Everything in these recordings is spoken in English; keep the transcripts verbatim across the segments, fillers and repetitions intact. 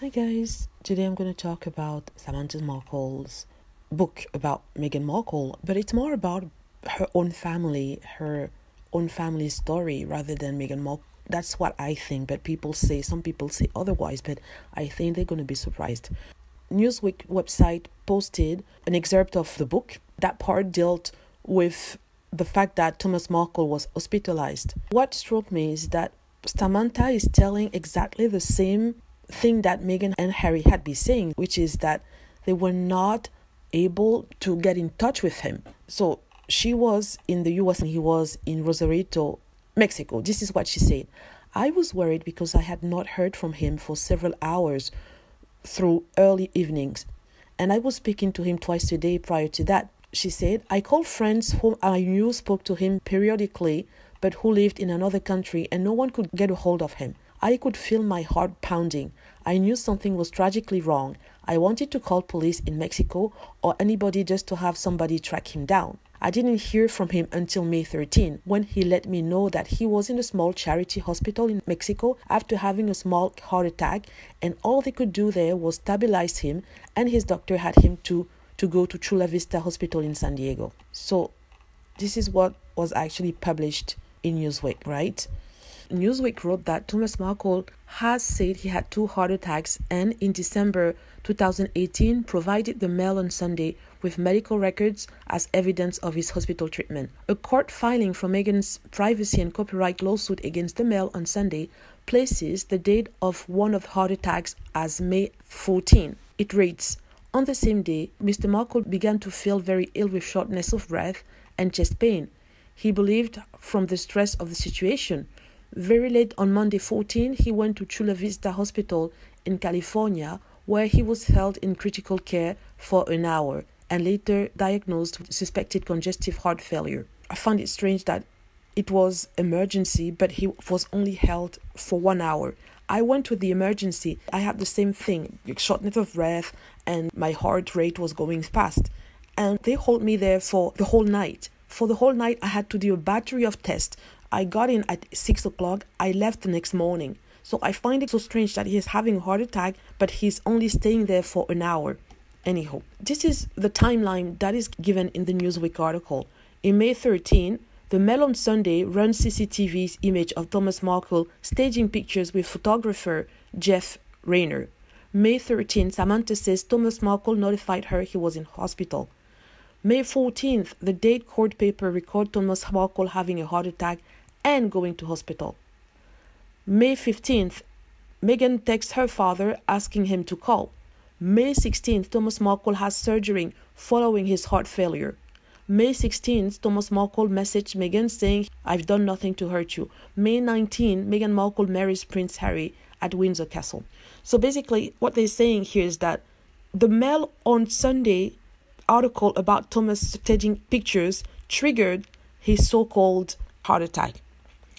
Hi guys, today I'm going to talk about Samantha Markle's book about Meghan Markle, but it's more about her own family, her own family story rather than Meghan Markle. That's what I think, but people say, some people say otherwise, but I think they're going to be surprised. Newsweek website posted an excerpt of the book. That part dealt with the fact that Thomas Markle was hospitalized. What struck me is that Samantha is telling exactly the same thing that Meghan and Harry had been saying, which is that they were not able to get in touch with him. So she was in the U S and he was in Rosarito, Mexico. This is what she said. I was worried because I had not heard from him for several hours through early evenings, and I was speaking to him twice a day prior to that. She said, I called friends whom I knew spoke to him periodically, but who lived in another country, and no one could get a hold of him. I could feel my heart pounding. I knew something was tragically wrong. I wanted to call police in Mexico or anybody just to have somebody track him down. I didn't hear from him until May thirteenth, when he let me know that he was in a small charity hospital in Mexico after having a small heart attack, and all they could do there was stabilize him, and his doctor had him to, to go to Chula Vista Hospital in San Diego. So this is what was actually published in Newsweek, right? Newsweek wrote that Thomas Markle has said he had two heart attacks and in December two thousand eighteen provided the Mail on Sunday with medical records as evidence of his hospital treatment. A court filing from Meghan's privacy and copyright lawsuit against the Mail on Sunday places the date of one of heart attacks as May fourteenth. It reads, on the same day, Mister Markle began to feel very ill with shortness of breath and chest pain. He believed from the stress of the situation. Very late on Monday the fourteenth, he went to Chula Vista Hospital in California, where he was held in critical care for an hour and later diagnosed with suspected congestive heart failure. I found it strange that it was emergency, but he was only held for one hour. I went to the emergency. I had the same thing, shortness of breath, and my heart rate was going fast. And they held me there for the whole night. For the whole night, I had to do a battery of tests. I got in at six o'clock, I left the next morning. So I find it so strange that he's having a heart attack, but he's only staying there for an hour. Anyhow, this is the timeline that is given in the Newsweek article. In May thirteenth, the Mail on Sunday runs C C T V's image of Thomas Markle staging pictures with photographer Jeff Rayner. May thirteenth, Samantha says Thomas Markle notified her he was in hospital. May fourteenth, the date court paper records Thomas Markle having a heart attack and going to hospital. May fifteenth, Meghan texts her father asking him to call. May sixteenth, Thomas Markle has surgery following his heart failure. May sixteenth, Thomas Markle messaged Meghan saying, I've done nothing to hurt you. May nineteenth, Meghan Markle marries Prince Harry at Windsor Castle. So basically, what they're saying here is that the Mail on Sunday article about Thomas staging pictures triggered his so-called heart attack.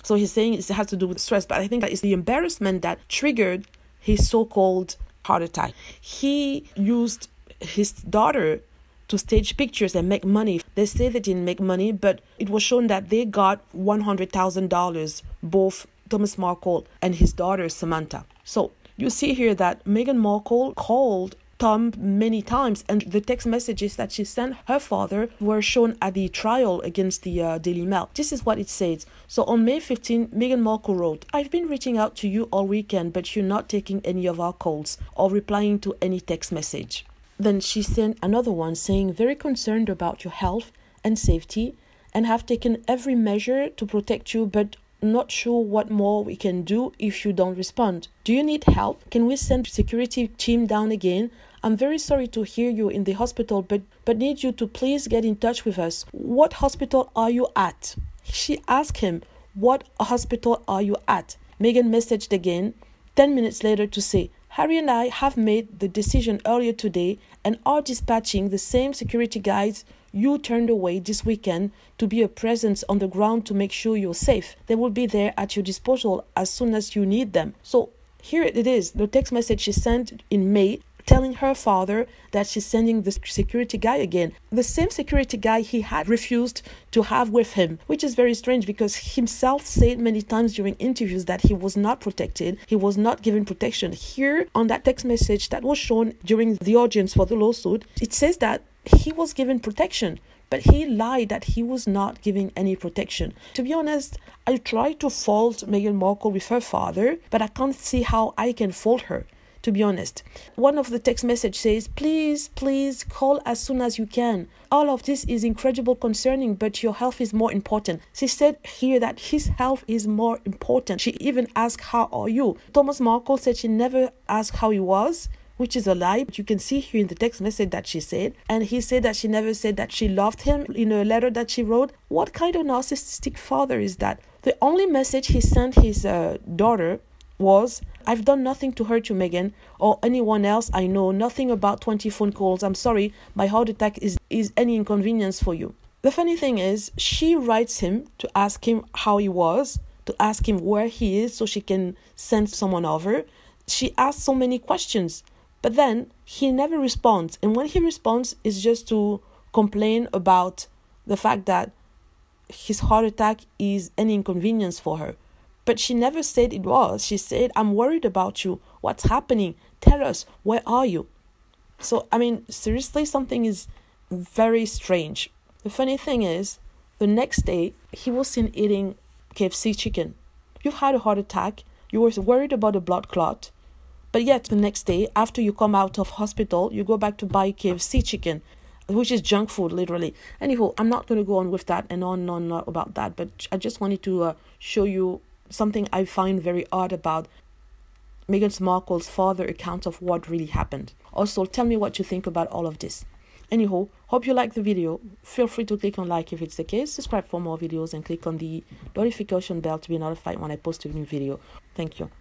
So he's saying it has to do with stress, but I think that it's the embarrassment that triggered his so-called heart attack. He used his daughter to stage pictures and make money. They say they didn't make money, but it was shown that they got one hundred thousand dollars, both Thomas Markle and his daughter Samantha. So you see here that Meghan Markle called Tom many times, and the text messages that she sent her father were shown at the trial against the uh, Daily Mail. This is what it says. So on May fifteenth, Meghan Markle wrote, I've been reaching out to you all weekend, but you're not taking any of our calls or replying to any text message. Then she sent another one saying, very concerned about your health and safety and have taken every measure to protect you, but not sure what more we can do if you don't respond. Do you need help? Can we send security team down again? I'm very sorry to hear you in the hospital, but, but need you to please get in touch with us. What hospital are you at? She asked him, what hospital are you at? Meghan messaged again ten minutes later to say, Harry and I have made the decision earlier today and are dispatching the same security guys you turned away this weekend to be a presence on the ground to make sure you're safe. They will be there at your disposal as soon as you need them. So here it is, the text message she sent in May telling her father that she's sending this security guy again. The same security guy he had refused to have with him, which is very strange because himself said many times during interviews that he was not protected, he was not given protection. Here on that text message that was shown during the audience for the lawsuit, it says that he was given protection, but he lied that he was not giving any protection. To be honest, I tried to fault Meghan Markle with her father, but I can't see how I can fault her. To be honest, one of the text message says, please, please call as soon as you can. All of this is incredible concerning, but your health is more important. She said here that his health is more important. She even asked, how are you? Thomas Markle said she never asked how he was, which is a lie. But you can see here in the text message that she said, and he said that she never said that she loved him in a letter that she wrote. What kind of narcissistic father is that? The only message he sent his uh, daughter was, I've done nothing to hurt you, Meghan, or anyone else I know. Nothing about twenty phone calls. I'm sorry, my heart attack is, is any inconvenience for you. The funny thing is, she writes him to ask him how he was, to ask him where he is so she can send someone over. She asks so many questions, but then he never responds. And when he responds, it's just to complain about the fact that his heart attack is an inconvenience for her. But she never said it was. She said, I'm worried about you. What's happening? Tell us, where are you? So, I mean, seriously, something is very strange. The funny thing is, the next day, he was seen eating K F C chicken. You've had a heart attack. You were worried about a blood clot. But yet, the next day, after you come out of hospital, you go back to buy K F C chicken, which is junk food, literally. Anyhow, I'm not going to go on with that and on and on, on about that. But I just wanted to uh, show you something I find very odd about Meghan Markle's father account of what really happened. Also, tell me what you think about all of this. Anyhow, hope you like the video. Feel free to click on like if it's the case. Subscribe for more videos and click on the notification bell to be notified when I post a new video. Thank you.